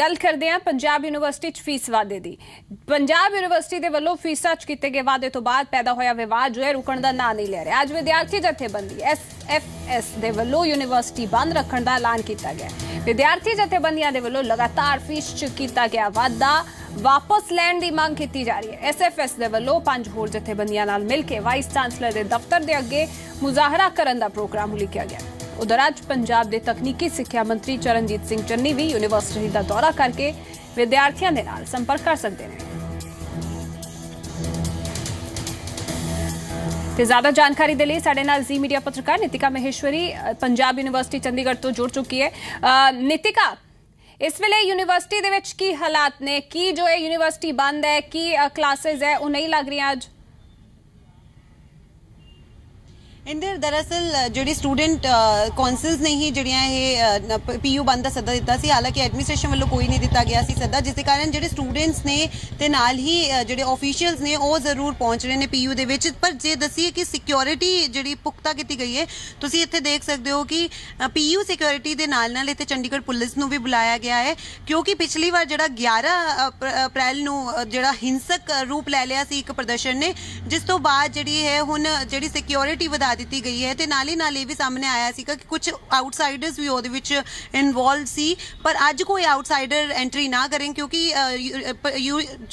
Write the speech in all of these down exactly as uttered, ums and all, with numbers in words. गल करते हैं पंजाब यूनीवर्सिटी फीस वादे की। पंजाब यूनीवर्सिटी के वालों फीसा च किए गए वादे तो बाद पैदा होया विवाद जो है रुकण का ना नहीं ले रहा। आज विद्यार्थी जथेबंदी एस एफ एस के वालों यूनीवर्सिटी बंद रखने का ऐलान किया गया। विद्यार्थी जथेबंदियों के वालों लगातार फीस च किया गया वाधा वापस लैण की मांग की जा रही है। एस एफ एस के वालों पांच होर जथेबंदियों नाल मिलकर वाइस चांसलर के दफ्तर के अगे मुजाहरा करने का प्रोग्राम उलीकिया गया। उधर आज पंजाब के तकनीकी सिक्ख्या मंत्री चरणजीत सिंह चन्नी भी यूनीवर्सिटी का दौरा करके विद्यार्थियों के नाल संपर्क कर सकते हैं। तो ज्यादा जानकारी के लिए साडे नाल जी मीडिया पत्रकार नीतिका माहेश्वरी पंजाब यूनीवर्सिटी चंडीगढ़ तो जुड़ चुकी है। नीतिका, इस वेले यूनीवर्सिटी दे विच की हालात ने, की जो है यूनीवर्सिटी बंद है, की क्लासेज है वो नहीं लग रही अज? इंदर दरअसल जी स्टूडेंट कौंसल्स ने ही जड़िया पी यू बंद का सदा दिता सी, हालांकि एडमिनिस्ट्रेशन वालों कोई नहीं दिता गया सी सदा, जिस कारण जो स्टूडेंट्स ने ते नाल ही जो ऑफिशियल्स ने वो जरूर पहुँच रहे हैं पी यू के। पर जे दसीए कि सिक्योरिटी जी पुख्ता की गई है, तुम इतने देख सकते हो कि पी यू सिक्योरिटी के नाल नाल इतने चंडीगढ़ पुलिस को भी बुलाया गया है, क्योंकि पिछली बार जो ग्यारह अप्रैल को जो हिंसक रूप लै लिया एक प्रदर्शन ने, जिस तो बाद जी है हुण जी सिक्योरिटी वधा ਦਿੱਤੀ ਗਈ ਹੈ। ਤੇ ਨਾਲ ਹੀ ਨਾਲ ਇਹ ਵੀ ਸਾਹਮਣੇ ਆਇਆ ਸੀਗਾ ਕਿ ਕੁਝ ਆਊਟਸਾਈਡਰਸ ਵੀ ਉਹਦੇ ਵਿੱਚ ਇਨਵੋਲਵ ਸੀ, ਪਰ ਅੱਜ ਕੋਈ ਆਊਟਸਾਈਡਰ ਐਂਟਰੀ ਨਾ ਕਰੇ, ਕਿਉਂਕਿ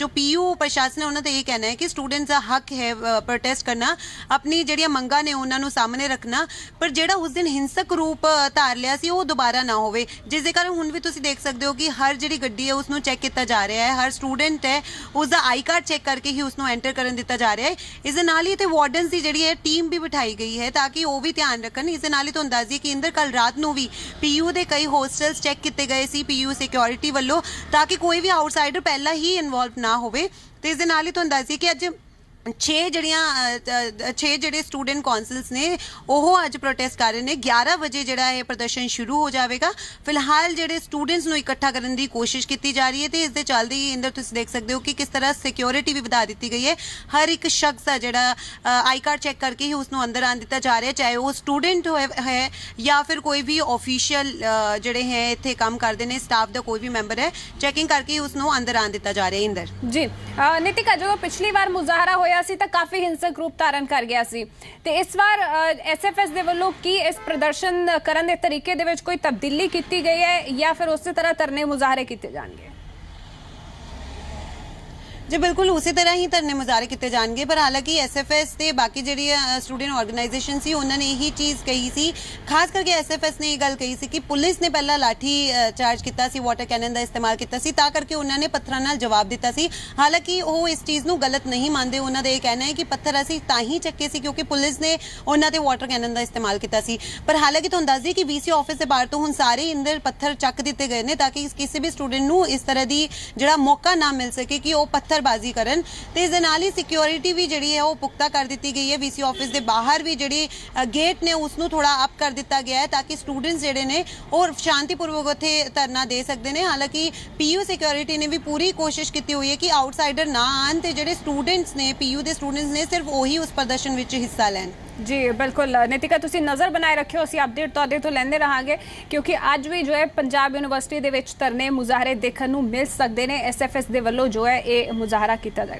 ਜੋ ਪੀਯੂ ਪ੍ਰਸ਼ਾਸਨ ਹੈ ਉਹਨਾਂ ਤੇ ਇਹ ਕਹਿਣਾ ਹੈ ਕਿ ਸਟੂਡੈਂਟਸ ਦਾ ਹੱਕ ਹੈ ਪ੍ਰੋਟੈਸਟ ਕਰਨਾ, ਆਪਣੀ ਜਿਹੜੀਆਂ ਮੰਗਾਂ ਨੇ ਉਹਨਾਂ ਨੂੰ ਸਾਹਮਣੇ ਰੱਖਣਾ, ਪਰ ਜਿਹੜਾ ਉਸ ਦਿਨ ਹਿੰਸਕ ਰੂਪ ਧਾਰ ਲਿਆ ਸੀ ਉਹ ਦੁਬਾਰਾ ਨਾ ਹੋਵੇ, ਜਿਸ ਦੇ ਕਾਰਨ ਹੁਣ ਵੀ ਤੁਸੀਂ ਦੇਖ ਸਕਦੇ ਹੋ ਕਿ ਹਰ ਜਿਹੜੀ ਗੱਡੀ ਹੈ ਉਸ ਨੂੰ ਚੈੱਕ ਕੀਤਾ ਜਾ ਰਿਹਾ ਹੈ, ਹਰ ਸਟੂਡੈਂਟ ਹੈ ਉਸ ਦਾ ਆਈ ਕਾਰਡ ਚੈੱਕ ਕਰਕੇ ਹੀ ਉਸ ਨੂੰ ਐਂਟਰ ਕਰਨ ਦਿੱਤਾ ਜਾ ਰਿਹਾ ਹੈ। ਇਸ ਦੇ ਨਾਲ ਹੀ ਤੇ ਵਾਰਡਨਸ ਦੀ ਜਿਹੜੀ ਹੈ ਟੀਮ ਵੀ ਬਿਠਾਈ ਗਈ है ताकि वो भी ध्यान रखन। इस तुम दस दिए कि इंदर कल रात को भी पी यू के कई होस्टल्स चैक किए गए सी पी यू सिक्योरिटी वालों, ताकि कोई भी आउटसाइडर पहला ही इनवॉल्व ना हो। इस तुम दस दिए कि अज छे जड़िया छे जड़े स्टूडेंट कौंसल्स ने वो अज प्रोटेस्ट कर रहे हैं। ग्यारह बजे जड़ा है प्रदर्शन शुरू हो जाएगा। फिलहाल जड़े स्टूडेंट्स को इकट्ठा करने की कोशिश की जा रही है, तो इसके चलते ही अंदर तुम देख सकते हो कि किस तरह सिक्योरिटी भी बढ़ा दी गई है। हर एक शख्स का जड़ा आई कार्ड चेक करके ही उसको अंदर आने दिता जा रहा है, चाहे वो स्टूडेंट है या फिर कोई भी ऑफिशियल जड़े हैं इतने काम करते हैं स्टाफ का कोई भी मैंबर है, चैकिंग करके ही उसको अंदर आने दिता जा रहा है। इंदर जी नीतिका, जो पिछली बार मुजाहरा होया काफी हिंसक रूप धारण कर गया सी, ते इस बार एसएफएस दे वल्लों की इस प्रदर्शन करन दे तरीके दे विच कोई तब्दीली कीती गई है या फिर उसी तरह धरने मुजाहरे कीते जाणगे? जी बिल्कुल उसी तरह ही धरने मुजाहरे किए जाएंगे, पर हालांकि एस एफ एस के बाकी जी स्टूडेंट ऑर्गेनाइजेशन से उन्होंने यही चीज़ कही सी, खास करके एस एफ एस ने यह गल कही सी कि पुलिस ने पहला लाठी चार्ज किया सी, वाटर कैनन का इस्तेमाल किया सी, तां करके उन्होंने पत्थर नाल जवाब दिता सी। हालांकि वो इस चीज़ को गलत नहीं मानते, उन्होंने यह कहना है कि पत्थर असी तां ही चक्के सी क्योंकि पुलिस ने उन्होंने वाटर कैनन का इस्तेमाल किया सी। पर हालांकि तुहानूं दस दईए कि वी सी ऑफिस के बाहर तो हुण सारे अंदर पत्थर चक दिते गए हैं, ताकि किसी भी स्टूडेंट नूं इस तरह की जिहड़ा मौका ना मिल सके कि वह पत्थर बाजी करन। ते इस दे नाल ही सिक्योरिटी भी जिहड़ी है वो पुख्ता कर दी गई है, वीसी ऑफिस के बाहर भी जिहड़ी गेट ने उसनू थोड़ा अप कर दिता गया है, ताकि स्टूडेंट्स जिहड़े ने और शांतिपूर्वक उत्थे धरना दे सकते हैं। हालांकि पी यू सिक्योरिटी ने भी पूरी कोशिश की हुई है कि आउटसाइडर ना आन, तो जिहड़े स्टूडेंट्स ने पी यू के स्टूडेंट्स ने सिर्फ वही उस प्रदर्शन में हिस्सा लैन। जी बिल्कुल नीतिका, तुसी नज़र बनाए रखियो, असीं अपडेट तुहाडे तो लैंदे रहांगे, क्योंकि अज भी जो है पंजाब यूनीवर्सिटी दे विच धरने मुजाहरे देखण नूं मिल सकदे ने। एस एफ एस दे वल्लों जो है ये मुजाहरा किया जाएगा।